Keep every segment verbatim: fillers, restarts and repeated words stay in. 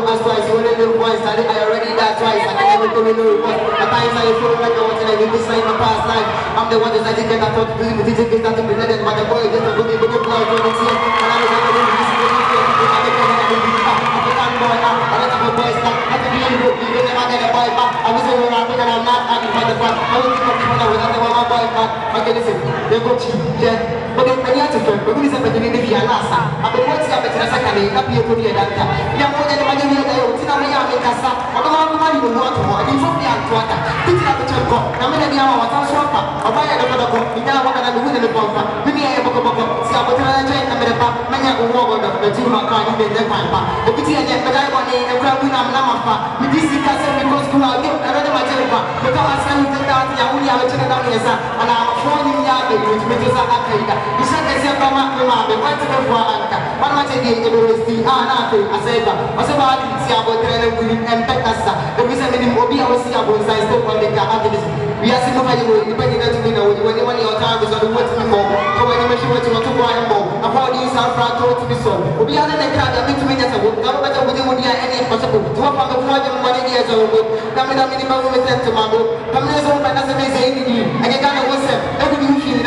do as twice, you only do once, and I already died twice. I can never do it no remorse. At times I feel like I want to live this life, my past life. I'm the one that's I did get, I thought to believe it, it is nothing pretended, but the boy just a good, good blood, you know, see. And I was like, I didn't listen to this, I didn't know that I would be back. I put on boy now, I let up my boy stop. I didn't really look, you never get a boy back. I was over laughing and I'm not acting for the fact. I was thinking of people that would not want my boy back. Okay, listen, they're good, yeah. But then I have to friend, but this is a beginning of your last. I've been watching a better second, I'll be able to hear that. You have to get a money in the old, Tina Mayan, Cassa, or the one who wants to walk, and from the Antwata, Tina Pachanko, Namania, or Tanswapa, or Maya, the Papa, you now want to win the Papa, you may have a Papa, Sabotan, and the Papa, Maya, who walked up, the Juma, and the Papa, the Pitia, and the Papa, and the Papa, and the Papa, with this Cassa, because you are another Majelpa, because I sent the Tati, I only have a China, and I'm falling out, which is a happy. You said they said, "Come on, come on, we want to go for a walk." One more thing, it was the another. I said, "I said, I didn't see about training with impact as such. The reason we didn't Obi, I was see about size to come back after this. We are seeing how you depending on you now. When you want your time is on the what's before. So when you machine what you want to go and more. About you San Francisco to be so. Obi, I didn't try to make to me just a book. Now we just we didn't any possible. Do I come to find you money here so good? Come in the minimum we set to my book. Come in so by that's the same thing. And you got to what's up. Every you feel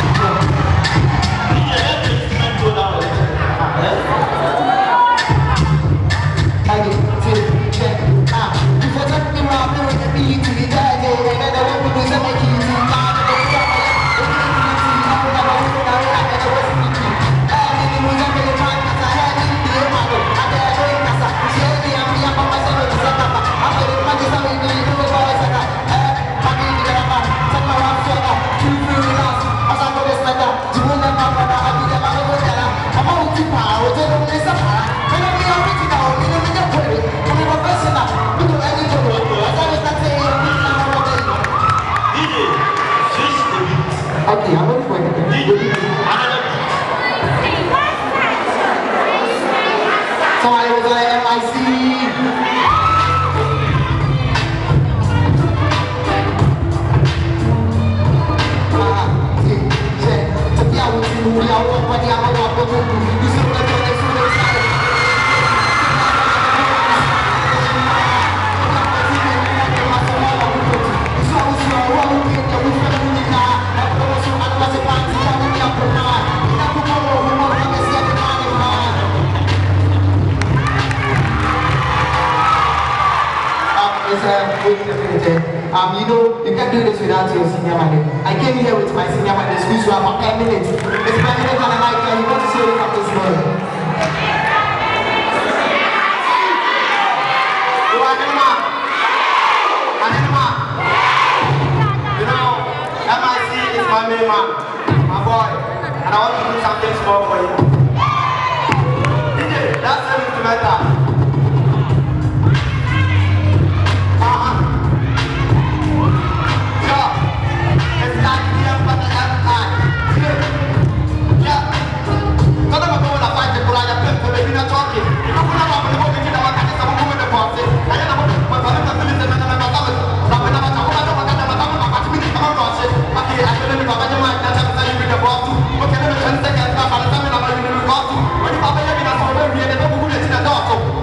Um, you know, you can't do this without your senior manager. I came here with my senior manager, who's here for ten minutes. It's my minute and a half, and you want to show it up this morning. You are an Emma. An Emma. You know, M I C is my main man, my boy. And I want to do something small for you. D J, that's the instrumental. Papa, you have been a problem, you have been a problem, you have been a problem.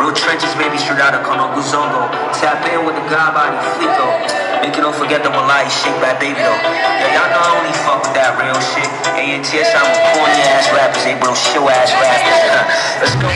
Real trenches, baby, straight out of Kono Guzongo. Tap in with the god body, Flico. Make it don't forget the Malay shit by Baby though. Yeah, y'all know I only fuck with that real shit. A N T S, I'm a corny ass rappers, they real show ass rappers. Let's go.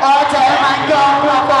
All day, my God,